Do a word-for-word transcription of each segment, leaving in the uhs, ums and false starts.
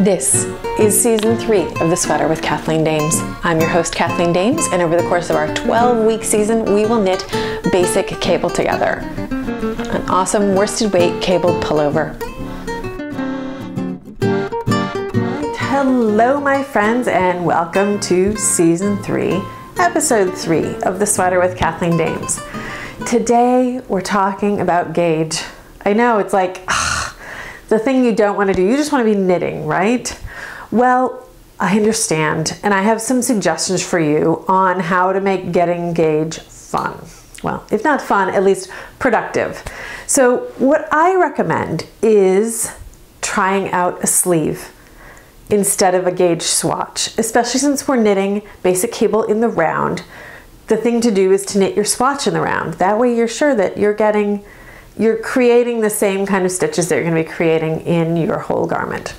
This is season three of The Sweater with Kathleen Dames. I'm your host, Kathleen Dames, and over the course of our twelve week season, we will knit basic cable together. An awesome worsted weight cabled pullover. Hello, my friends, and welcome to season three, episode three of The Sweater with Kathleen Dames. Today, we're talking about gauge. I know, it's like, the thing you don't want to do. You just want to be knitting, right? Well, I understand, and I have some suggestions for you on how to make getting gauge fun. Well, if not fun, at least productive. So what I recommend is trying out a sleeve instead of a gauge swatch, especially since we're knitting basic cable in the round. The thing to do is to knit your swatch in the round. That way you're sure that you're getting you're creating the same kind of stitches that you're gonna be creating in your whole garment.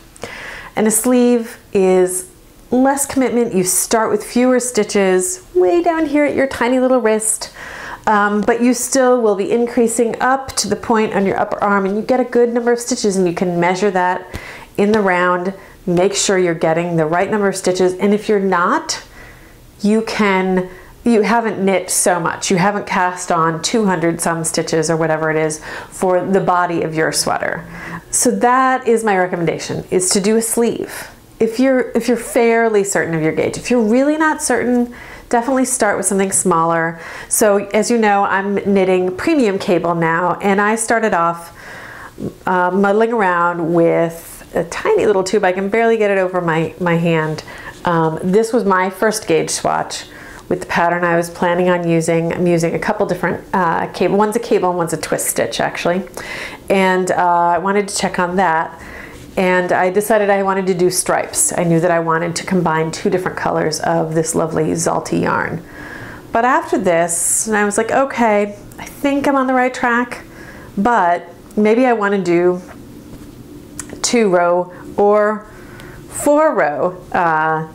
And a sleeve is less commitment. You start with fewer stitches way down here at your tiny little wrist, um, but you still will be increasing up to the point on your upper arm, and you get a good number of stitches, and you can measure that in the round. Make sure you're getting the right number of stitches, and if you're not, you can you haven't knit so much. You haven't cast on two hundred some stitches or whatever it is for the body of your sweater. So that is my recommendation, is to do a sleeve. If you're, if you're fairly certain of your gauge. If you're really not certain, definitely start with something smaller. So as you know, I'm knitting premium cable now, and I started off uh, muddling around with a tiny little tube. I can barely get it over my, my hand. Um, this was my first gauge swatch with the pattern I was planning on using. I'm using a couple different uh, cable. One's a cable and one's a twist stitch, actually. And uh, I wanted to check on that. And I decided I wanted to do stripes. I knew that I wanted to combine two different colors of this lovely Zalti yarn. But after this, and I was like, okay, I think I'm on the right track, but maybe I want to do two row or four row uh,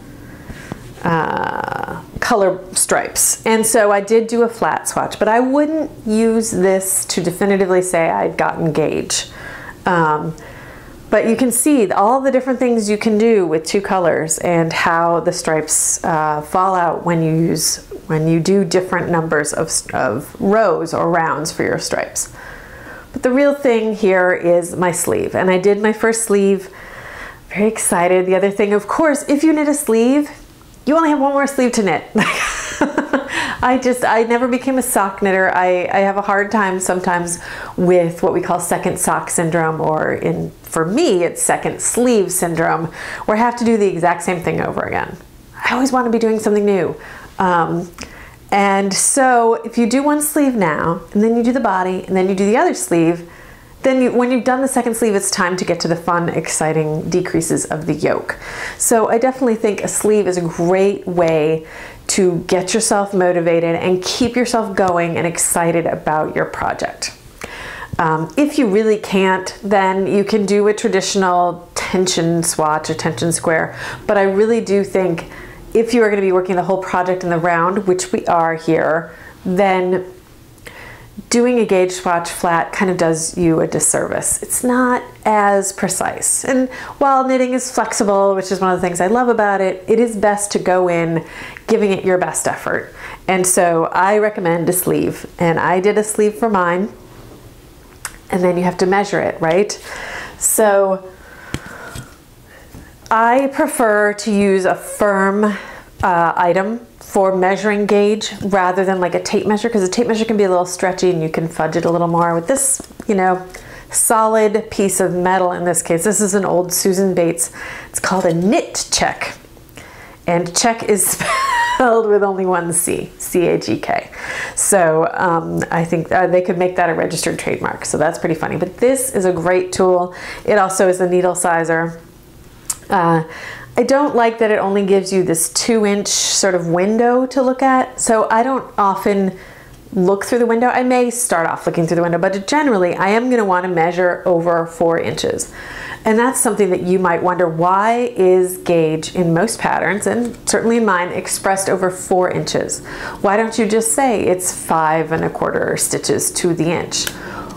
uh, color stripes. And so I did do a flat swatch, but I wouldn't use this to definitively say I'd gotten gauge. Um, but you can see all the different things you can do with two colors and how the stripes uh, fall out when you use when you do different numbers of, of rows or rounds for your stripes. But the real thing here is my sleeve, and I did my first sleeve. Very excited. The other thing, of course, if you knit a sleeve, you only have one more sleeve to knit. I just, I never became a sock knitter. I, I have a hard time sometimes with what we call second sock syndrome, or in, for me, it's second sleeve syndrome, where I have to do the exact same thing over again. I always want to be doing something new. Um, and so if you do one sleeve now, and then you do the body, and then you do the other sleeve, then you, when you've done the second sleeve, it's time to get to the fun, exciting decreases of the yoke. So I definitely think a sleeve is a great way to get yourself motivated and keep yourself going and excited about your project. Um, if you really can't, then you can do a traditional tension swatch or tension square, but I really do think if you are going to be working the whole project in the round, which we are here, then doing a gauge swatch flat kind of does you a disservice. It's not as precise. And while knitting is flexible, which is one of the things I love about it, it is best to go in giving it your best effort. And so I recommend a sleeve. And I did a sleeve for mine. And then you have to measure it, right? So I prefer to use a firm uh, item for measuring gauge rather than like a tape measure, because a tape measure can be a little stretchy and you can fudge it a little more. With this, you know, solid piece of metal, in this case, this is an old Susan Bates. It's called a knit check, and check is spelled with only one C, C H E K. So um, I think uh, they could make that a registered trademark, so that's pretty funny. But this is a great tool. It also is a needle sizer. Uh, I don't like that it only gives you this two inch sort of window to look at. So I don't often look through the window. I may start off looking through the window, but generally I am going to want to measure over four inches. And that's something that you might wonder, why is gauge in most patterns, and certainly in mine, expressed over four inches? Why don't you just say it's five and a quarter stitches to the inch?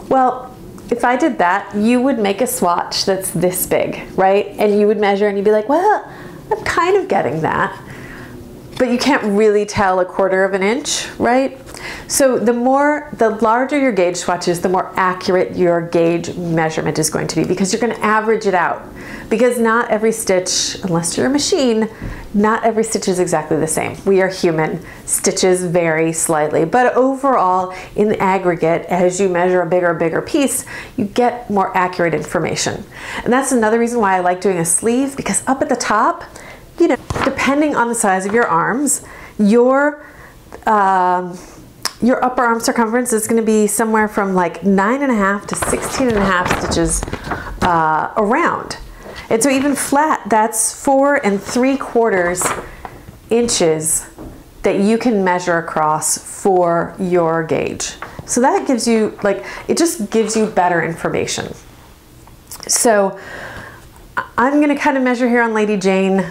Well, if I did that, you would make a swatch that's this big, right? And you would measure and you'd be like, well, I'm kind of getting that. But you can't really tell a quarter of an inch, right? So the more, the larger your gauge swatch is, the more accurate your gauge measurement is going to be, because you're going to average it out. Because not every stitch, unless you're a machine, not every stitch is exactly the same. We are human. Stitches vary slightly. But overall, in the aggregate, as you measure a bigger, bigger piece, you get more accurate information. And that's another reason why I like doing a sleeve, because up at the top, you know, depending on the size of your arms, your um, your upper arm circumference is going to be somewhere from like nine and a half to sixteen and a half stitches uh, around. And so even flat, that's four and three quarters inches that you can measure across for your gauge. So that gives you, like, it just gives you better information. So I'm going to kind of measure here on Lady Jane.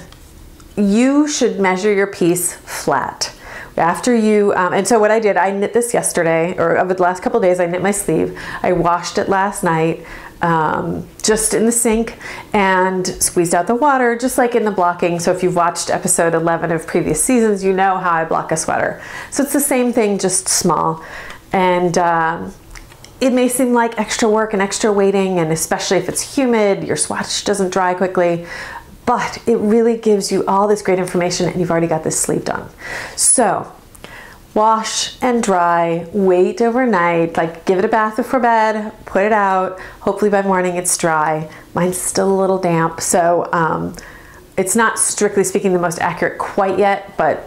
You should measure your piece flat. After you, um, and so what I did, I knit this yesterday, or over the last couple days, I knit my sleeve. I washed it last night, um, just in the sink, and squeezed out the water, just like in the blocking. So if you've watched episode eleven of previous seasons, you know how I block a sweater. So it's the same thing, just small. And um, it may seem like extra work and extra waiting, and especially if it's humid, your swatch doesn't dry quickly. But it really gives you all this great information, and you've already got this sleeve done. So wash and dry, wait overnight, like give it a bath before bed, put it out. Hopefully by morning it's dry. Mine's still a little damp, so um, it's not strictly speaking the most accurate quite yet, but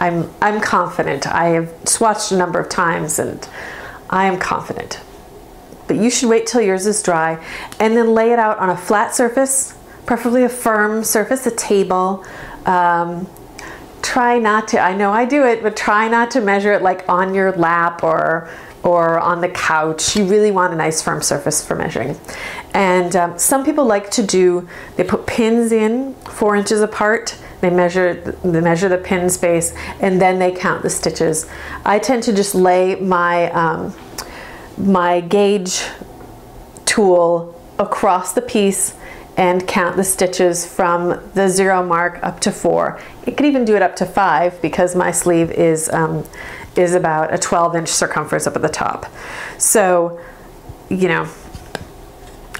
I'm, I'm confident. I have swatched a number of times and I am confident. But you should wait till yours is dry and then lay it out on a flat surface, preferably a firm surface, a table. Um, try not to, I know I do it, but try not to measure it like on your lap or, or on the couch. You really want a nice firm surface for measuring. And um, some people like to do, they put pins in four inches apart, they measure, they measure the pin space, and then they count the stitches. I tend to just lay my, um, my gauge tool across the piece and count the stitches from the zero mark up to four. It could even do it up to five, because my sleeve is, um, is about a twelve inch circumference up at the top. So, you know,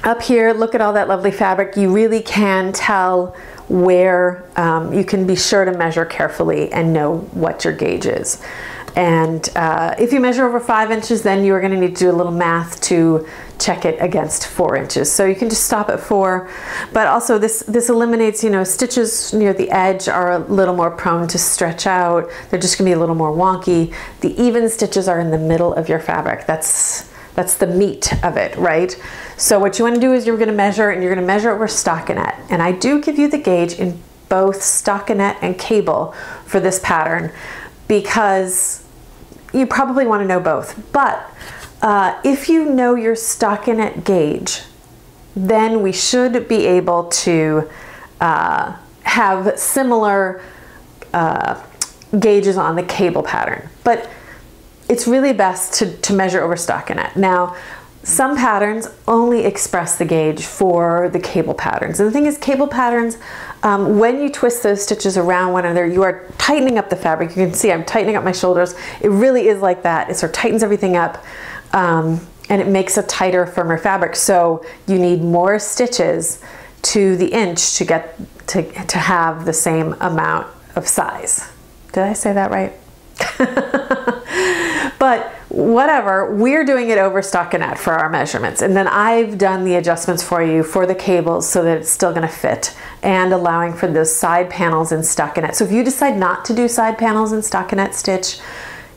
up here, look at all that lovely fabric. You really can tell where, um, you can be sure to measure carefully and know what your gauge is. And uh, if you measure over five inches, then you're gonna need to do a little math to check it against four inches. So you can just stop at four, but also this, this eliminates, you know, stitches near the edge are a little more prone to stretch out. They're just gonna be a little more wonky. The even stitches are in the middle of your fabric. That's, that's the meat of it, right? So what you wanna do is you're gonna measure, and you're gonna measure it with stockinette. And I do give you the gauge in both stockinette and cable for this pattern, because you probably want to know both. But uh, if you know your stockinette gauge, then we should be able to uh, have similar uh, gauges on the cable pattern. But it's really best to, to measure over stockinette. Now, some patterns only express the gauge for the cable patterns. And the thing is, cable patterns, um, when you twist those stitches around one another, you are tightening up the fabric. You can see I'm tightening up my shoulders. It really is like that. It sort of tightens everything up, um, and it makes a tighter, firmer fabric. So you need more stitches to the inch to get to, to have the same amount of size. Did I say that right? But whatever, we're doing it over stockinette for our measurements, and then I've done the adjustments for you for the cables so that it's still going to fit, and allowing for those side panels in stockinette. So if you decide not to do side panels in stockinette stitch,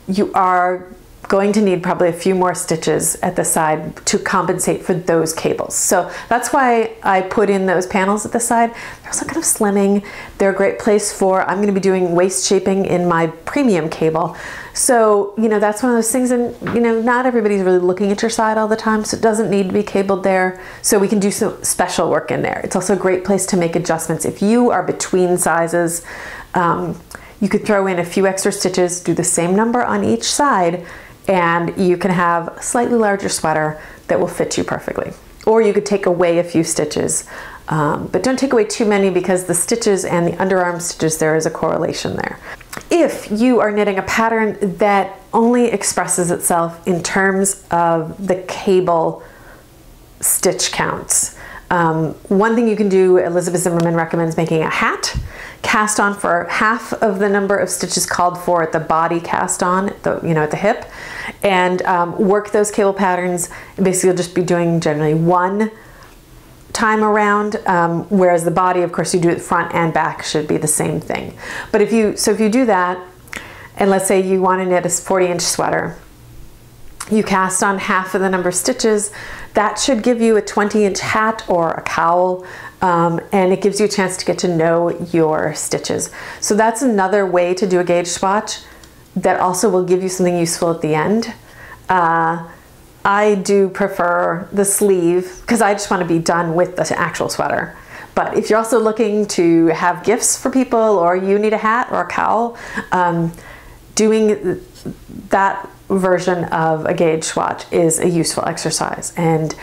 you are going to need probably a few more stitches at the side to compensate for those cables. So that's why I put in those panels at the side. They're also kind of slimming. They're a great place for, I'm gonna be doing waist shaping in my premium cable. So, you know, that's one of those things, and you know, not everybody's really looking at your side all the time, so it doesn't need to be cabled there. So we can do some special work in there. It's also a great place to make adjustments. If you are between sizes, um, you could throw in a few extra stitches, do the same number on each side, and you can have a slightly larger sweater that will fit you perfectly. Or you could take away a few stitches, um, but don't take away too many, because the stitches and the underarm stitches, there is a correlation there. If you are knitting a pattern that only expresses itself in terms of the cable stitch counts, um, one thing you can do, Elizabeth Zimmerman recommends making a hat, cast on for half of the number of stitches called for at the body cast on, the, you know, at the hip, and um, work those cable patterns. Basically, you'll just be doing generally one time around, um, whereas the body, of course, you do it front and back, should be the same thing. But if you, so if you do that, and let's say you want to knit a forty inch sweater, you cast on half of the number of stitches, that should give you a twenty inch hat or a cowl, um, and it gives you a chance to get to know your stitches. So that's another way to do a gauge swatch that also will give you something useful at the end. Uh, I do prefer the sleeve because I just want to be done with the actual sweater. But if you're also looking to have gifts for people, or you need a hat or a cowl, um, doing that version of a gauge swatch is a useful exercise. And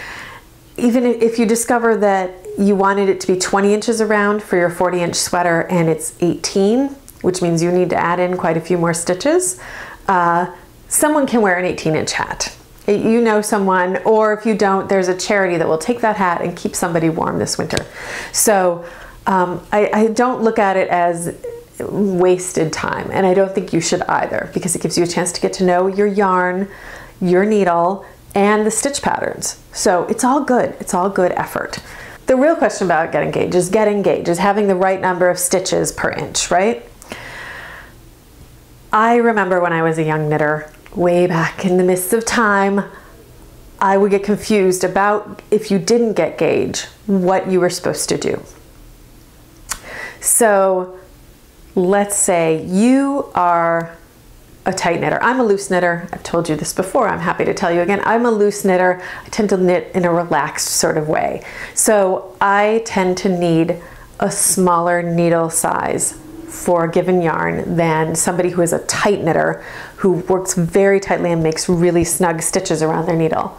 even if you discover that you wanted it to be twenty inches around for your forty inch sweater and it's eighteen, which means you need to add in quite a few more stitches, uh, someone can wear an eighteen inch hat. You know someone, or if you don't, there's a charity that will take that hat and keep somebody warm this winter. So um, I, I don't look at it as wasted time, and I don't think you should either, because it gives you a chance to get to know your yarn, your needle, and the stitch patterns. So it's all good. It's all good effort. The real question about getting gauge is getting gauge, is having the right number of stitches per inch, right? I remember when I was a young knitter, way back in the mists of time, I would get confused about, if you didn't get gauge, what you were supposed to do. So let's say you are a tight knitter. I'm a loose knitter. I've told you this before. I'm happy to tell you again. I'm a loose knitter. I tend to knit in a relaxed sort of way. So I tend to need a smaller needle size for a given yarn than somebody who is a tight knitter, who works very tightly and makes really snug stitches around their needle.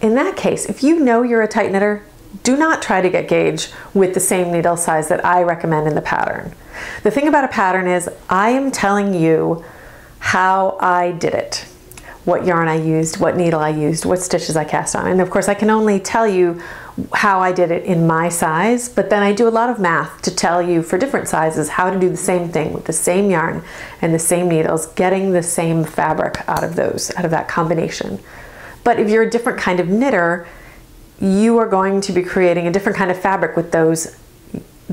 In that case, if you know you're a tight knitter, do not try to get gauge with the same needle size that I recommend in the pattern. The thing about a pattern is, I am telling you how I did it, what yarn I used, what needle I used, what stitches I cast on. And of course, I can only tell you how I did it in my size, but then I do a lot of math to tell you for different sizes how to do the same thing with the same yarn and the same needles, getting the same fabric out of those, out of that combination. But if you're a different kind of knitter, you are going to be creating a different kind of fabric with those,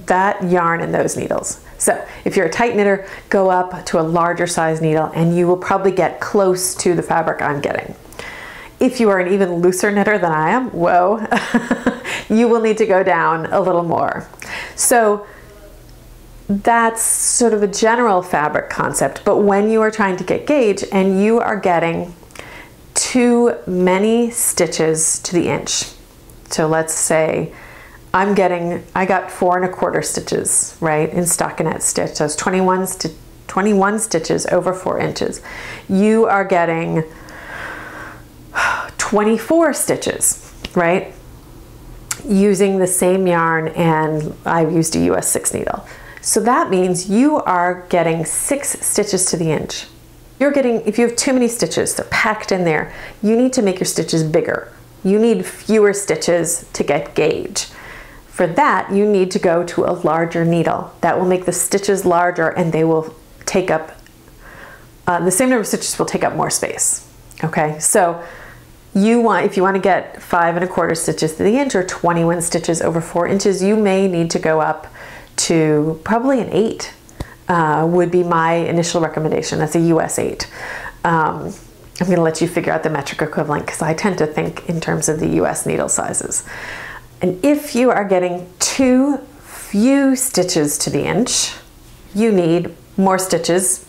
that yarn and those needles. So if you're a tight knitter, go up to a larger size needle and you will probably get close to the fabric I'm getting. If you are an even looser knitter than I am, whoa, you will need to go down a little more. So that's sort of a general fabric concept, but when you are trying to get gauge and you are getting too many stitches to the inch, so let's say I'm getting, I got four and a quarter stitches, right, in stockinette stitch. So it's twenty-one, sti- twenty-one stitches over four inches. You are getting twenty-four stitches, right, using the same yarn, and I've used a U S six needle. So that means you are getting six stitches to the inch. You're getting, if you have too many stitches, they're packed in there, you need to make your stitches bigger. You need fewer stitches to get gauge. For that, you need to go to a larger needle. That will make the stitches larger, and they will take up, uh, the same number of stitches will take up more space. Okay, so you want, if you want to get five and a quarter stitches to the inch, or twenty-one stitches over four inches, you may need to go up to probably an eight, uh, would be my initial recommendation. That's a U S eight. Um, I'm going to let you figure out the metric equivalent, because I tend to think in terms of the U S needle sizes. And if you are getting too few stitches to the inch, you need more stitches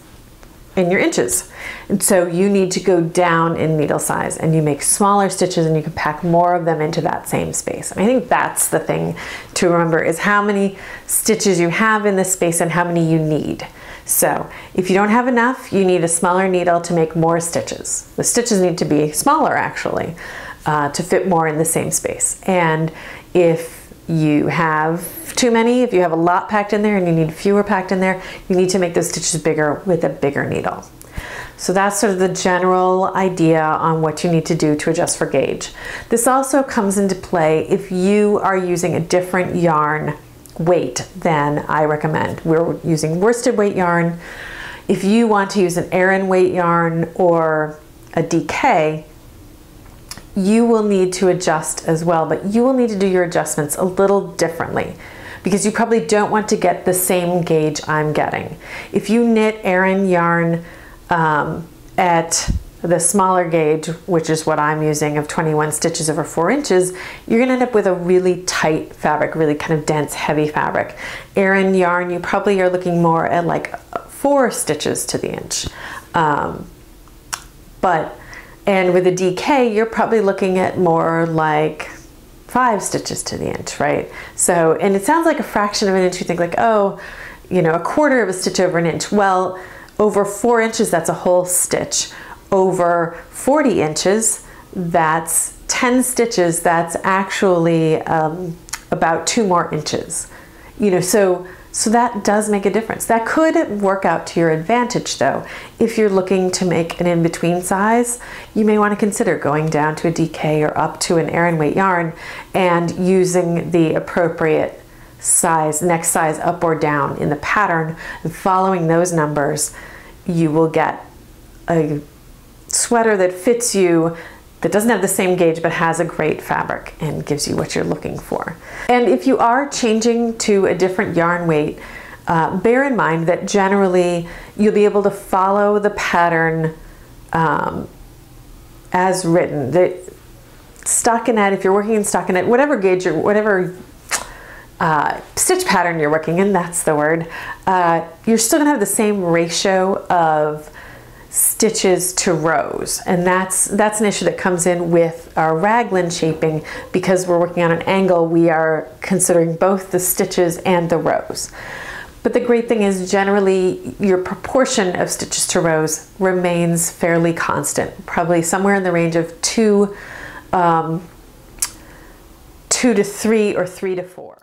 in your inches. And so you need to go down in needle size, and you make smaller stitches, and you can pack more of them into that same space. And I think that's the thing to remember, is how many stitches you have in this space and how many you need. So if you don't have enough, you need a smaller needle to make more stitches. The stitches need to be smaller actually uh, to fit more in the same space. And if you have too many, if you have a lot packed in there and you need fewer packed in there, you need to make those stitches bigger with a bigger needle. So that's sort of the general idea on what you need to do to adjust for gauge. This also comes into play if you are using a different yarn weight than I recommend. We're using worsted weight yarn. If you want to use an Aran weight yarn or a D K, you will need to adjust as well, but you will need to do your adjustments a little differently, because you probably don't want to get the same gauge I'm getting. If you knit Aran yarn um, at the smaller gauge, which is what I'm using, of twenty-one stitches over four inches, you're gonna end up with a really tight fabric, really kind of dense, heavy fabric. Aran yarn, you probably are looking more at like four stitches to the inch. Um, but, and with a D K, you're probably looking at more like five stitches to the inch, right? So, and it sounds like a fraction of an inch. You think like, oh, you know, a quarter of a stitch over an inch. Well, over four inches, that's a whole stitch. Over forty inches, that's ten stitches. That's actually um, about two more inches, you know, so so that does make a difference. That could work out to your advantage though. If you're looking to make an in-between size, you may want to consider going down to a D K or up to an Aran weight yarn and using the appropriate size, next size up or down in the pattern, and following those numbers, you will get a sweater that fits you, that doesn't have the same gauge but has a great fabric and gives you what you're looking for. And if you are changing to a different yarn weight, uh, bear in mind that generally you'll be able to follow the pattern um, as written. The stockinette, if you're working in stockinette, whatever gauge, or whatever Uh, stitch pattern you're working in, that's the word, uh, you're still gonna have the same ratio of stitches to rows, and that's that's an issue that comes in with our raglan shaping. Because we're working on an angle, we are considering both the stitches and the rows. But the great thing is generally your proportion of stitches to rows remains fairly constant, probably somewhere in the range of two um, two to three or three to four.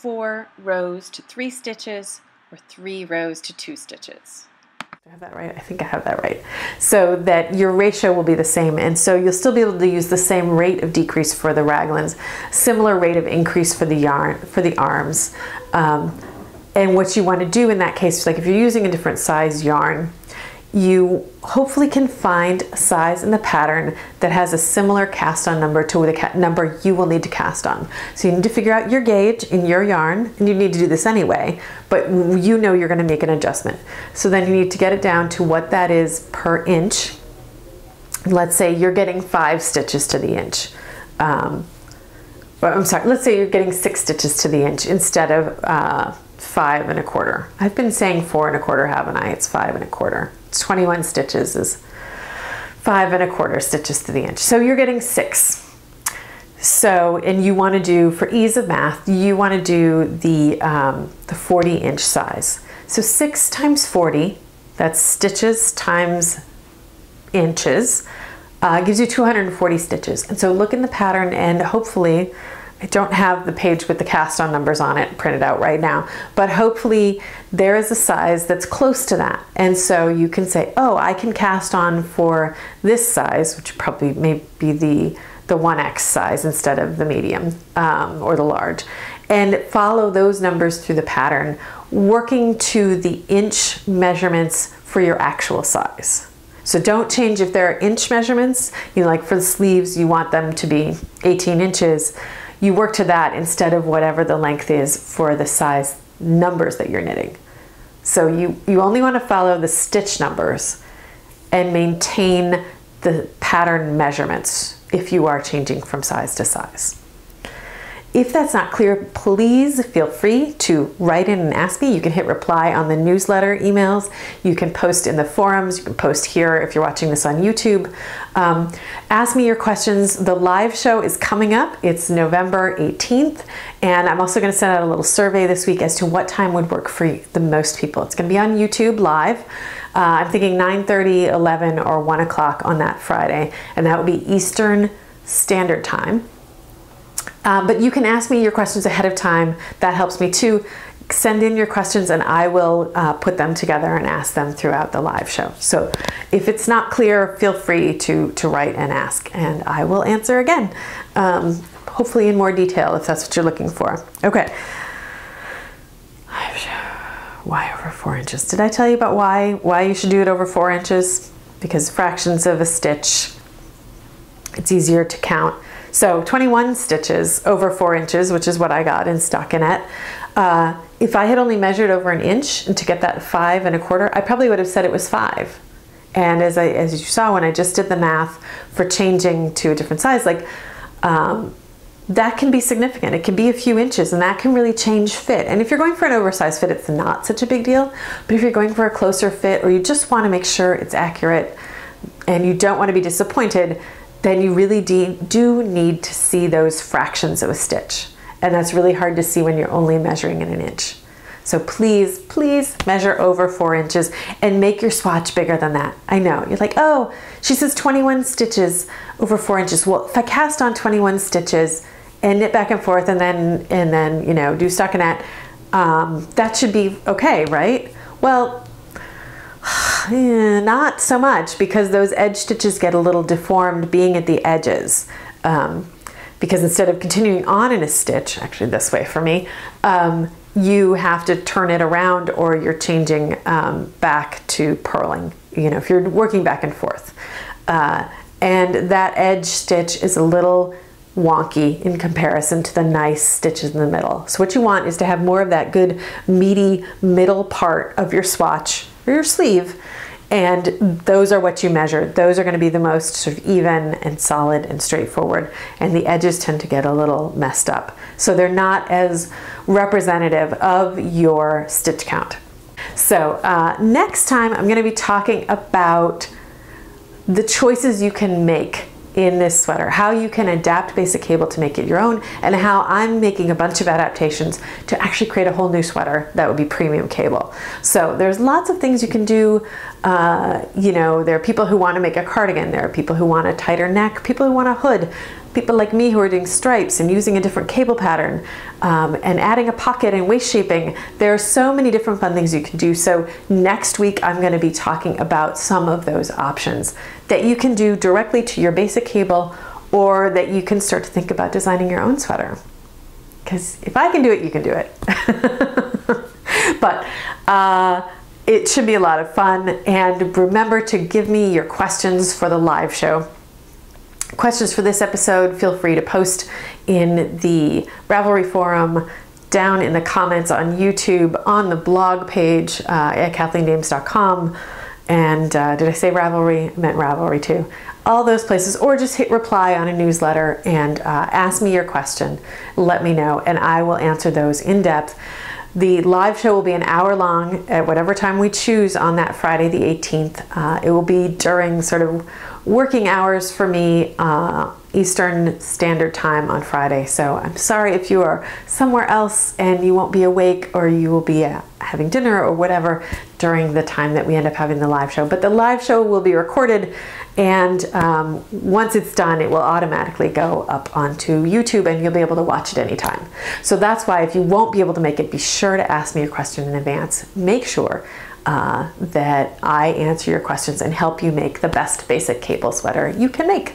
Four rows to three stitches, or three rows to two stitches. Did I have that right? I think I have that right. So that your ratio will be the same, and so you'll still be able to use the same rate of decrease for the raglans, similar rate of increase for the yarn, for the arms. Um, and what you want to do in that case, like if you're using a different size yarn, you hopefully can find a size in the pattern that has a similar cast on number to the ca number you will need to cast on. So you need to figure out your gauge in your yarn, and you need to do this anyway, but you know you're gonna make an adjustment. So then you need to get it down to what that is per inch. Let's say you're getting five stitches to the inch. Um, well, I'm sorry, let's say you're getting six stitches to the inch instead of uh, five and a quarter. I've been saying four and a quarter, haven't I? It's five and a quarter. twenty-one stitches is five and a quarter stitches to the inch. So you're getting six. So, and you want to do, for ease of math, you want to do the, um, the forty inch size. So six times forty, that's stitches times inches, uh, gives you two hundred forty stitches. And so look in the pattern, and hopefully, I don't have the page with the cast on numbers on it printed out right now, but hopefully there is a size that's close to that. And so you can say, oh, I can cast on for this size, which probably may be the, the one X size instead of the medium um, or the large, and follow those numbers through the pattern, working to the inch measurements for your actual size. So don't change if there are inch measurements, you know, like for the sleeves, you want them to be eighteen inches. You work to that instead of whatever the length is for the size numbers that you're knitting. So you, you only want to follow the stitch numbers and maintain the pattern measurements if you are changing from size to size. If that's not clear, please feel free to write in and ask me. You can hit reply on the newsletter emails. You can post in the forums. You can post here if you're watching this on YouTube. Um, ask me your questions. The live show is coming up. It's November eighteenth. And I'm also going to send out a little survey this week as to what time would work for the most people. It's going to be on YouTube live. Uh, I'm thinking nine thirty, eleven, or one o'clock on that Friday, and that would be Eastern Standard Time. Um, but you can ask me your questions ahead of time. That helps me too. Send in your questions and I will uh, put them together and ask them throughout the live show. So if it's not clear, feel free to, to write and ask, and I will answer again, um, hopefully in more detail if that's what you're looking for. Okay. Live show. Why over four inches? Did I tell you about why? Why you should do it over four inches? Because fractions of a stitch, it's easier to count. So twenty-one stitches over four inches, which is what I got in stockinette. Uh, if I had only measured over an inch and to get that five and a quarter, I probably would have said it was five. And as I, as you saw when I just did the math for changing to a different size, like um, that can be significant. It can be a few inches, and that can really change fit. And if you're going for an oversized fit, it's not such a big deal. But if you're going for a closer fit, or you just want to make sure it's accurate and you don't want to be disappointed, then you really do need to see those fractions of a stitch. And that's really hard to see when you're only measuring in an inch. So please, please measure over four inches and make your swatch bigger than that. I know, you're like, oh, she says twenty-one stitches over four inches. Well, if I cast on twenty-one stitches and knit back and forth and then, and then you know, do stockinette, um, that should be okay, right? Well, yeah, not so much, because those edge stitches get a little deformed being at the edges. Um, because instead of continuing on in a stitch, actually this way for me, um, you have to turn it around, or you're changing um, back to purling, you know, if you're working back and forth. Uh, and that edge stitch is a little wonky in comparison to the nice stitches in the middle. So what you want is to have more of that good meaty middle part of your swatch or your sleeve, and those are what you measure. Those are going to be the most sort of even and solid and straightforward, and the edges tend to get a little messed up. So they're not as representative of your stitch count. So uh, next time I'm going to be talking about the choices you can make in this sweater, how you can adapt Basic Cable to make it your own, and how I'm making a bunch of adaptations to actually create a whole new sweater that would be premium cable. So there's lots of things you can do. Uh, you know, there are people who want to make a cardigan, there are people who want a tighter neck, people who want a hood, people like me who are doing stripes and using a different cable pattern um, and adding a pocket and waist shaping. There are so many different fun things you can do. So next week, I'm going to be talking about some of those options that you can do directly to your Basic Cable, or that you can start to think about designing your own sweater. Because if I can do it, you can do it. But uh, it should be a lot of fun. And remember to give me your questions for the live show. Questions for this episode, feel free to post in the Ravelry forum, down in the comments on YouTube, on the blog page uh, at kathleen dames dot com. And uh, did I say Ravelry? I meant Ravelry too. All those places, or just hit reply on a newsletter and uh, ask me your question. Let me know, and I will answer those in depth. The live show will be an hour long at whatever time we choose on that Friday the eighteenth. Uh, it will be during sort of working hours for me, uh, Eastern Standard Time on Friday. So I'm sorry if you are somewhere else and you won't be awake, or you will be uh, having dinner or whatever during the time that we end up having the live show. But the live show will be recorded, and um, once it's done, it will automatically go up onto YouTube, and you'll be able to watch it anytime. So that's why if you won't be able to make it, be sure to ask me a question in advance. Make sure uh, that I answer your questions and help you make the best Basic Cable sweater you can make.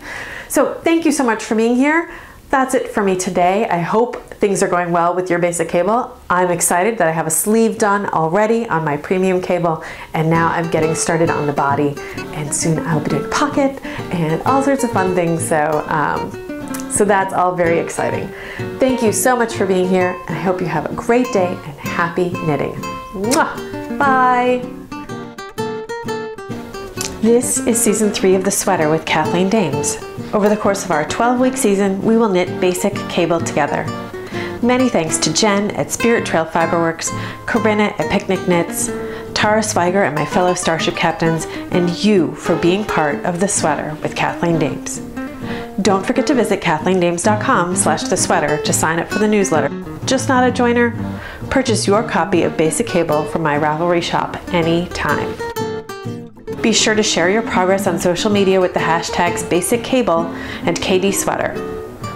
So thank you so much for being here. That's it for me today. I hope things are going well with your Basic Cable. I'm excited that I have a sleeve done already on my premium cable, and now I'm getting started on the body, and soon I'll be doing pocket and all sorts of fun things. So, um, so that's all very exciting. Thank you so much for being here, and I hope you have a great day and happy knitting. Mwah! Bye. This is season three of The Sweater with Kathleen Dames. Over the course of our twelve-week season, we will knit Basic Cable together. Many thanks to Jen at Spirit Trail Fiberworks, Corinna at Picnic Knits, Tara Swiger and my fellow Starship Captains, and you for being part of The Sweater with Kathleen Dames. Don't forget to visit kathleen dames dot com slash the sweater to sign up for the newsletter. Just not a joiner? Purchase your copy of Basic Cable from my Ravelry shop anytime. Be sure to share your progress on social media with the hashtags Basic Cable and K D Sweater.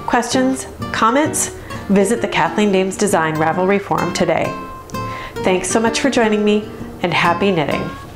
Questions? Comments? Visit the Kathleen Dames Design Ravelry forum today. Thanks so much for joining me, and happy knitting!